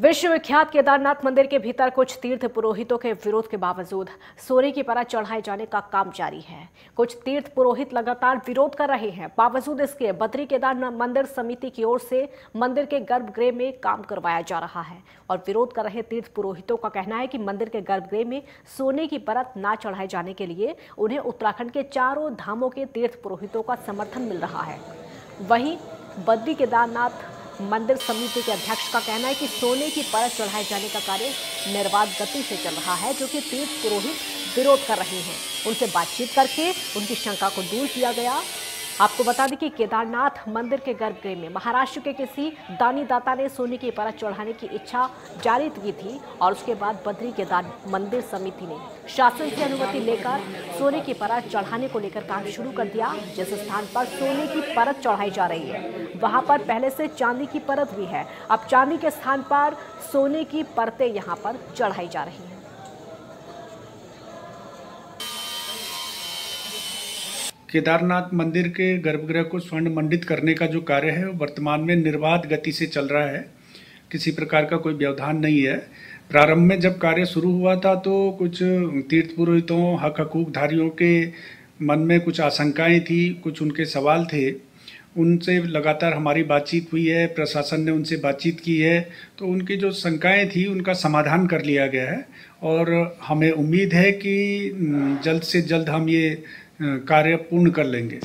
विश्वविख्यात केदारनाथ मंदिर के भीतर कुछ तीर्थ पुरोहितों के विरोध के बावजूद सोने की परत चढ़ाए जाने का काम जारी है। कुछ तीर्थ पुरोहित लगातार विरोध कर रहे हैं। बावजूद इसके बद्री केदारनाथ मंदिर समिति की ओर से मंदिर के गर्भगृह में काम करवाया जा रहा है और विरोध कर रहे तीर्थ पुरोहितों का कहना है कि मंदिर के गर्भगृह में सोने की परत न चढ़ाए जाने के लिए उन्हें उत्तराखंड के चारों धामों के तीर्थ पुरोहितों का समर्थन मिल रहा है। वहीं बद्री केदारनाथ मंदिर समिति के अध्यक्ष का कहना है कि सोने की परत चढ़ाए जाने का कार्य निर्वाध गति से चल रहा है, जो कि तीर्थ पुरोहित विरोध कर रहे हैं। उनसे बातचीत करके उनकी शंका को दूर किया गया। आपको बता दें कि केदारनाथ मंदिर के गर्भगृह में महाराष्ट्र के किसी दानी दाता ने सोने की परत चढ़ाने की इच्छा जारी की थी और उसके बाद बद्री केदारनाथ मंदिर समिति ने शासन की अनुमति लेकर सोने की परत चढ़ाने को लेकर काम शुरू कर दिया। जिस स्थान पर सोने की परत चढ़ाई जा रही है वहां पर पहले से चांदी की परत भी है। अब चांदी के स्थान पर सोने की परतें यहाँ पर चढ़ाई जा रही हैं। केदारनाथ मंदिर के गर्भगृह को स्वर्ण मंडित करने का जो कार्य है वो वर्तमान में निर्बाध गति से चल रहा है, किसी प्रकार का कोई व्यवधान नहीं है। प्रारंभ में जब कार्य शुरू हुआ था तो कुछ तीर्थ पुरोहितों हक हकूकधारियों के मन में कुछ आशंकाएं थी, कुछ उनके सवाल थे। उनसे लगातार हमारी बातचीत हुई है, प्रशासन ने उनसे बातचीत की है, तो उनकी जो शंकाएं थी उनका समाधान कर लिया गया है और हमें उम्मीद है कि जल्द से जल्द हम ये कार्य पूर्ण कर लेंगे।